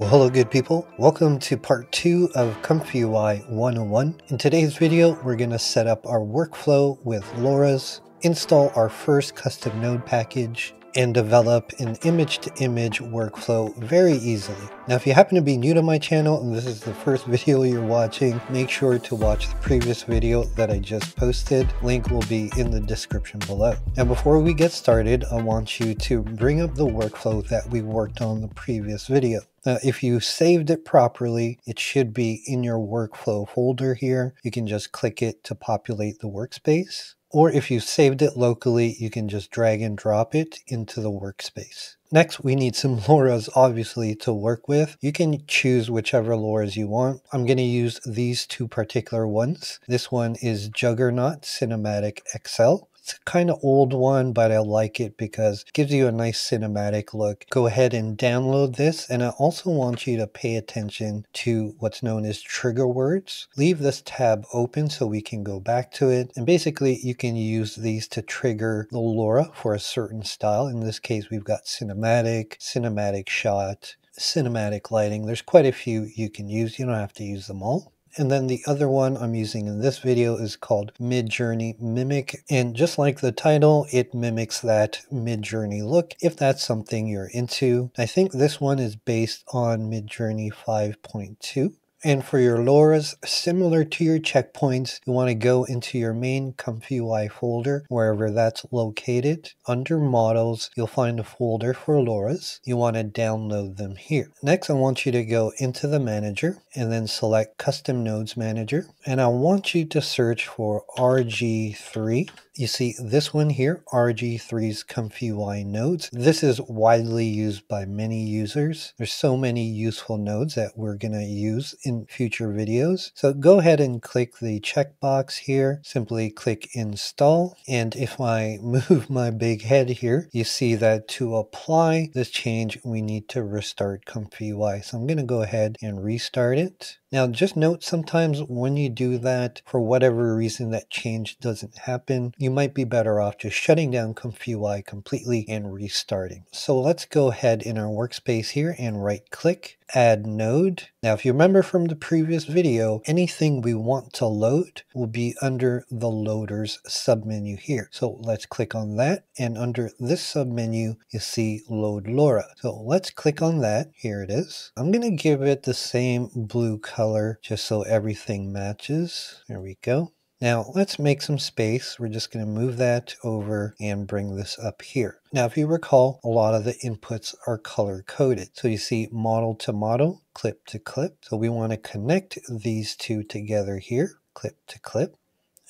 Well, hello good people, welcome to part 2 of ComfyUI 101. In today's video, we're going to set up our workflow with LoRAs, install our first custom node package, and develop an image-to-image workflow very easily. Now, if you happen to be new to my channel and this is the first video you're watching, make sure to watch the previous video that I just posted. Link will be in the description below. Now, before we get started, I want you to bring up the workflow that we worked on the previous video. Now, if you saved it properly, it should be in your workflow folder here. You can just click it to populate the workspace. Or if you saved it locally, you can just drag and drop it into the workspace. Next, we need some LoRAs, obviously, to work with. You can choose whichever LoRAs you want. I'm going to use these two particular ones. This one is Juggernaut Cinematic XL. It's a kind of old one, but I like it because it gives you a nice cinematic look. Go ahead and download this. And I also want you to pay attention to what's known as trigger words. Leave this tab open so we can go back to it. And basically, you can use these to trigger the LoRA for a certain style. In this case, we've got cinematic, cinematic shot, cinematic lighting. There's quite a few you can use. You don't have to use them all. And then the other one I'm using in this video is called Midjourney Mimic. And just like the title, it mimics that Midjourney look if that's something you're into. I think this one is based on Midjourney 5.2. And for your LoRAs, similar to your checkpoints, you want to go into your main ComfyUI folder, wherever that's located. Under Models, you'll find a folder for LoRAs. You want to download them here. Next, I want you to go into the Manager and then select Custom Nodes Manager. And I want you to search for rgthree. You see this one here, rg3's ComfyUI nodes. This is widely used by many users. There's so many useful nodes that we're going to use in future videos. So go ahead and click the checkbox here. Simply click install. And if I move my big head here, you see that to apply this change, we need to restart ComfyUI. So I'm going to go ahead and restart it. Now, just note sometimes when you do that, for whatever reason that change doesn't happen, you might be better off just shutting down ComfyUI completely and restarting. So let's go ahead in our workspace here and right click, add node. Now, if you remember from the previous video, anything we want to load will be under the loaders submenu here. So let's click on that. And under this submenu, you see load LoRA. So let's click on that. Here it is. I'm going to give it the same blue color just so everything matches. There we go. Now let's make some space. We're just going to move that over and bring this up here. Now, if you recall, a lot of the inputs are color coded. So you see model to model, clip to clip. So we want to connect these two together here, clip to clip.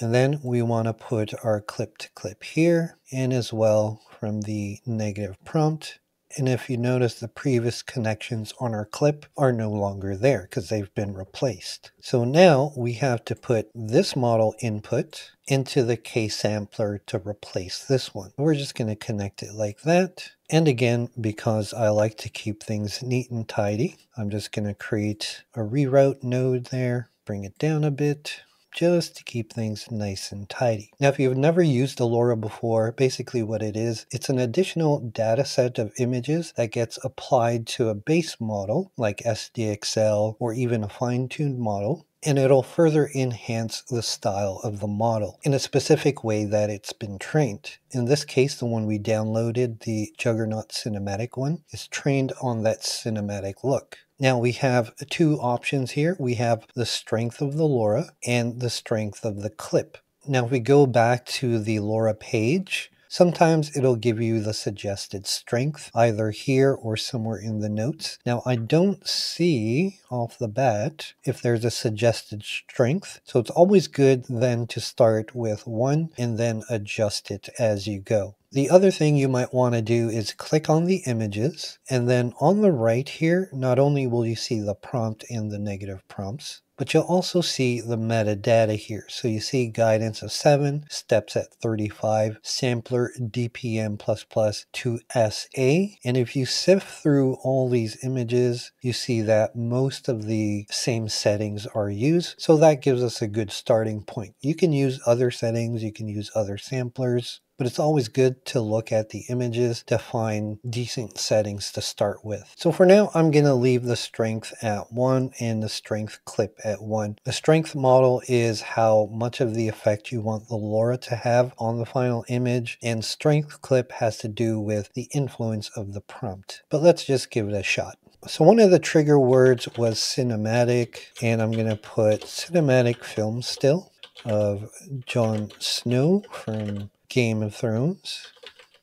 And then we want to put our clip to clip here and as well from the negative prompt. And if you notice, the previous connections on our clip are no longer there because they've been replaced. So now we have to put this model input into the K-sampler to replace this one. We're just going to connect it like that. And again, because I like to keep things neat and tidy, I'm just going to create a reroute node there, bring it down a bit, just to keep things nice and tidy. Now, if you've never used a LoRA before, basically what it is, it's an additional data set of images that gets applied to a base model like SDXL or even a fine-tuned model, and it'll further enhance the style of the model in a specific way that it's been trained. In this case, the one we downloaded, the Juggernaut Cinematic one, is trained on that cinematic look. Now we have two options here. We have the strength of the LoRA and the strength of the clip. Now if we go back to the LoRA page, sometimes it'll give you the suggested strength either here or somewhere in the notes. Now I don't see off the bat if there's a suggested strength. So it's always good then to start with one and then adjust it as you go. The other thing you might want to do is click on the images, and then on the right here, not only will you see the prompt and the negative prompts, But you'll also see the metadata here. So you see guidance of 7, steps at 35, sampler DPM++ to SA. And if you sift through all these images, you see that most of the same settings are used. So that gives us a good starting point. You can use other settings, you can use other samplers, but it's always good to look at the images to find decent settings to start with. So for now, I'm going to leave the strength at 1 and the strength clip at 1. The strength model is how much of the effect you want the LoRA to have on the final image, and strength clip has to do with the influence of the prompt. But let's just give it a shot. So one of the trigger words was cinematic, and I'm going to put cinematic film still of Jon Snow from Game of Thrones.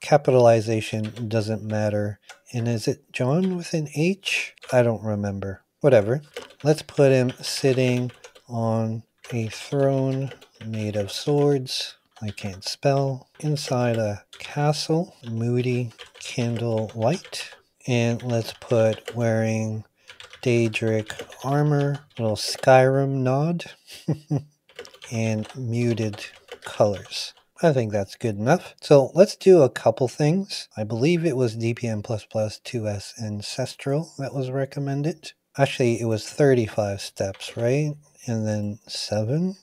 Capitalization doesn't matter. And is it John with an H? I don't remember. Whatever. Let's put him sitting on a throne made of swords. I can't spell. Inside a castle. Moody candle light. And let's put wearing Daedric armor. Little Skyrim nod. And muted colors. I think that's good enough. So let's do a couple things. I believe it was DPM++ 2S Ancestral that was recommended. Actually, it was 35 steps, right? And then 7.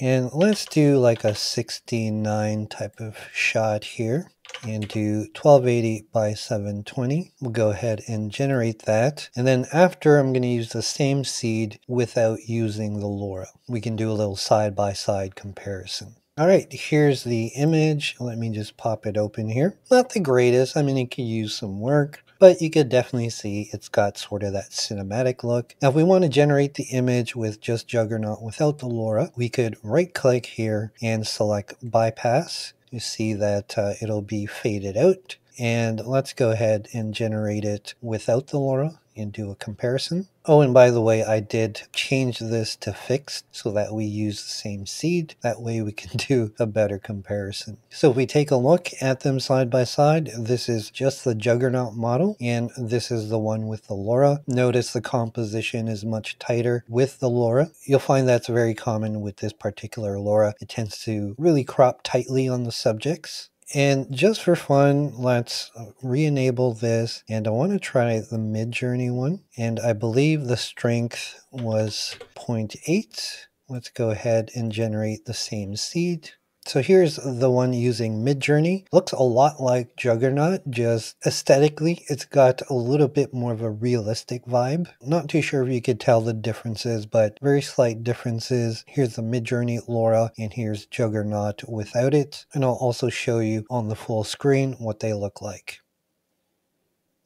And let's do like a 69 type of shot here and do 1280 by 720. We'll go ahead and generate that. And then after, I'm going to use the same seed without using the LoRA. We can do a little side-by-side comparison. All right, here's the image. Let me just pop it open here. Not the greatest. I mean, it could use some work, but you could definitely see it's got sort of that cinematic look. Now, if we want to generate the image with just Juggernaut without the LoRA, we could right-click here and select Bypass. You see that it'll be faded out. And let's go ahead and generate it without the LoRA and do a comparison. Oh, and by the way, I did change this to fixed so that we use the same seed. That way we can do a better comparison. So if we take a look at them side by side, this is just the Juggernaut model, and this is the one with the LoRA. Notice the composition is much tighter with the LoRA. You'll find that's very common with this particular LoRA. It tends to really crop tightly on the subjects. And just for fun, let's re-enable this. And I want to try the Midjourney one. And I believe the strength was 0.8. Let's go ahead and generate the same seed. So here's the one using Midjourney. Looks a lot like Juggernaut, just aesthetically, it's got a little bit more of a realistic vibe. Not too sure if you could tell the differences, but very slight differences. Here's the Midjourney LoRA, and here's Juggernaut without it. And I'll also show you on the full screen what they look like.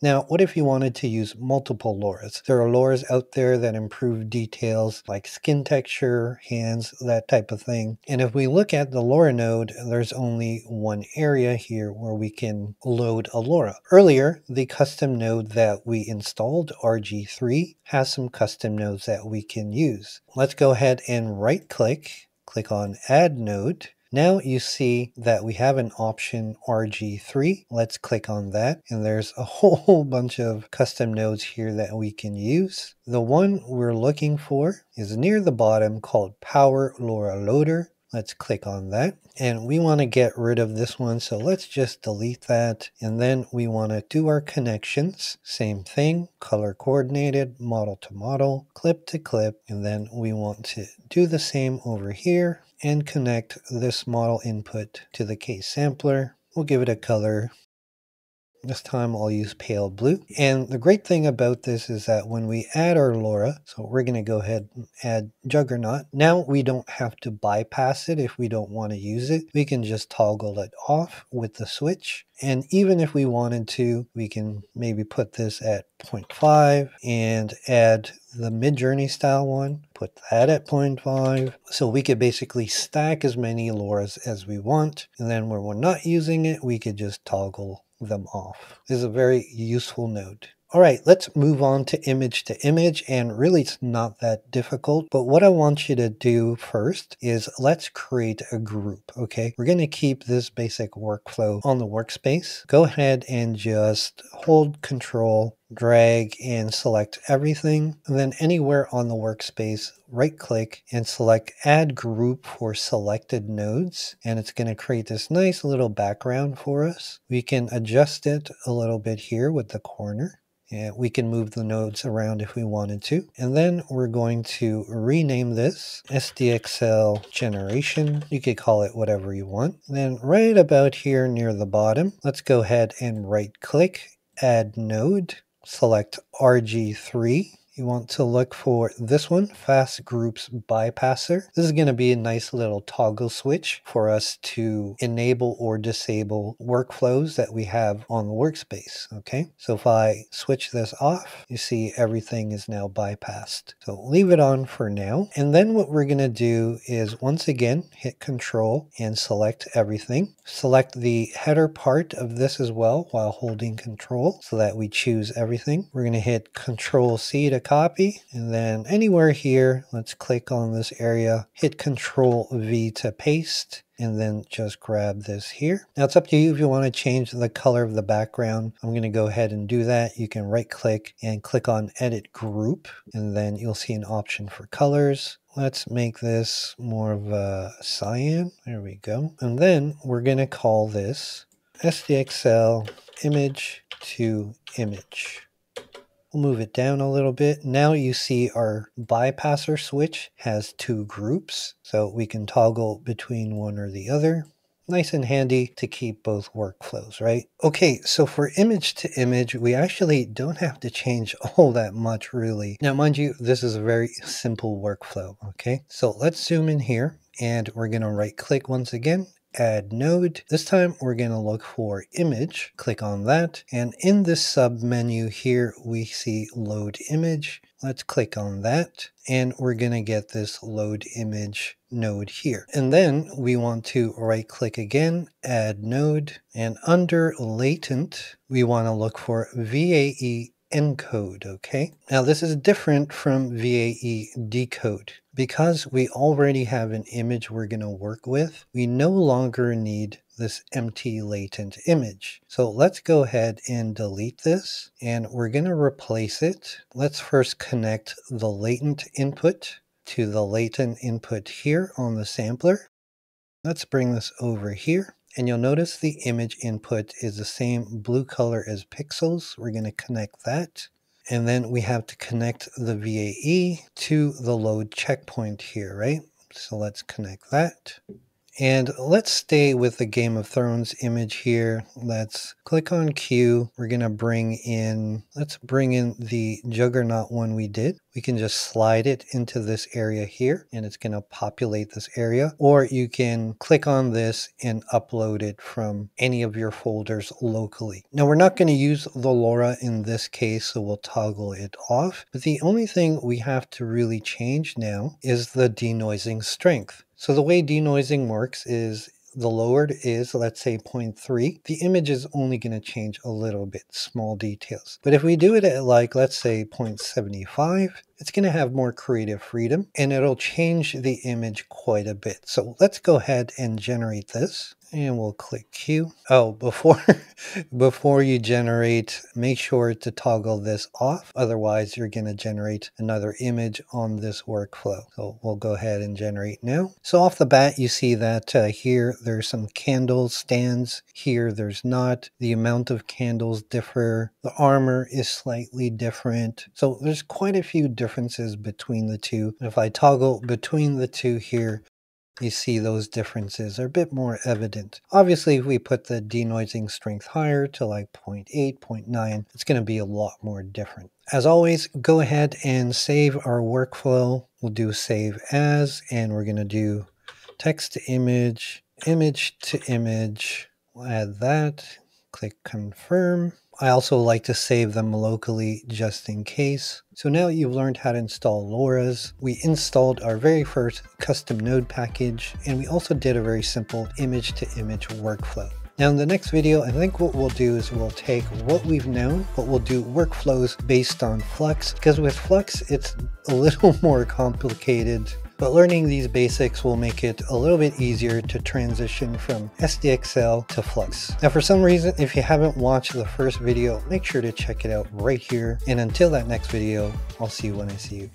Now, what if you wanted to use multiple LoRAs? There are LoRAs out there that improve details like skin texture, hands, that type of thing. And if we look at the LoRA node, there's only one area here where we can load a LoRA. Earlier, the custom node that we installed, rg3, has some custom nodes that we can use. Let's go ahead and right-click, click on Add Node. Now you see that we have an option RG3. Let's click on that. And there's a whole bunch of custom nodes here that we can use. The one we're looking for is near the bottom called Power LoRA Loader. Let's click on that. And we want to get rid of this one. So let's just delete that. And then we want to do our connections. Same thing, color coordinated, model to model, clip to clip. And then we want to do the same over here and connect this model input to the case sampler. We'll give it a color. This time I'll use pale blue. And the great thing about this is that when we add our LoRA, so we're going to go ahead and add Juggernaut. Now we don't have to bypass it if we don't want to use it. We can just toggle it off with the switch. And even if we wanted to, we can maybe put this at 0.5 and add the Midjourney style one, put that at 0.5. So we could basically stack as many LoRAs as we want. And then when we're not using it, we could just toggle them off. This is a very useful node. All right, let's move on to image, and really it's not that difficult. But what I want you to do first is let's create a group, okay? We're gonna keep this basic workflow on the workspace. Go ahead and just hold Control, drag and select everything, and then anywhere on the workspace right click and select add group for selected nodes, and it's going to create this nice little background for us. We can adjust it a little bit here with the corner, and we can move the nodes around if we wanted to. And then we're going to rename this SDXL generation. You could call it whatever you want. And then right about here near the bottom, let's go ahead and right click, add node, select rg3. You want to look for this one, fast groups bypasser. This is going to be a nice little toggle switch for us to enable or disable workflows that we have on the workspace. Okay, so if I switch this off, you see everything is now bypassed. So leave it on for now. And then what we're going to do is once again hit Control and select everything. Select the header part of this as well while holding Control so that we choose everything. We're going to hit Control C to copy, and then anywhere here let's click on this area, hit Control V to paste, and then just grab this here. Now it's up to you if you want to change the color of the background. I'm going to go ahead and do that. You can right click and click on edit group, and then you'll see an option for colors. Let's make this more of a cyan. There we go. And then we're going to call this SDXL image to image. We'll move it down a little bit. Now you see our bypasser switch has two groups, so we can toggle between one or the other. Nice and handy to keep both workflows, right? Okay, so for image to image, we actually don't have to change all that much really. Now, mind you, this is a very simple workflow, okay? So let's zoom in here, and we're gonna right click once again, add node. This time we're going to look for image, click on that, and in this sub menu here we see load image. Let's click on that, and we're going to get this load image node here. And then we want to right click again, add node, and under latent we want to look for VAE encode. Okay, now this is different from VAE decode. Because we already have an image we're going to work with, we no longer need this empty latent image. So let's go ahead and delete this, and we're going to replace it. Let's first connect the latent input to the latent input here on the sampler. Let's bring this over here, and you'll notice the image input is the same blue color as pixels. We're going to connect that. And then we have to connect the VAE to the load checkpoint here, right? So let's connect that. And let's stay with the Game of Thrones image here. Let's click on Q. We're going to bring in the Juggernaut one we did. We can just slide it into this area here, and it's going to populate this area. Or you can click on this and upload it from any of your folders locally. Now we're not going to use the LoRA in this case, so we'll toggle it off. But the only thing we have to really change now is the denoising strength. So the way denoising works is the lowered is, let's say 0.3. The image is only going to change a little bit, small details. But if we do it at like, let's say 0.75, it's going to have more creative freedom and it'll change the image quite a bit. So let's go ahead and generate this, and we'll click Q. Oh, before you generate, make sure to toggle this off. Otherwise, you're going to generate another image on this workflow. So we'll go ahead and generate now. So off the bat, you see that here there's some candle stands. Here there's not. The amount of candles differ. The armor is slightly different. So there's quite a few differences between the two. And if I toggle between the two here, you see those differences are a bit more evident. Obviously, if we put the denoising strength higher to like 0.8, 0.9, it's going to be a lot more different. As always, go ahead and save our workflow. We'll do save as, and we're going to do text to image, image to image. We'll add that. Click confirm. I also like to save them locally just in case. So now you've learned how to install LoRAs. We installed our very first custom node package, and we also did a very simple image to image workflow. Now in the next video, I think what we'll do is we'll take what we've known, but we'll do workflows based on Flux, because with Flux, it's a little more complicated. But learning these basics will make it a little bit easier to transition from SDXL to Flux. Now for some reason, if you haven't watched the first video, make sure to check it out right here. And until that next video, I'll see you when I see you.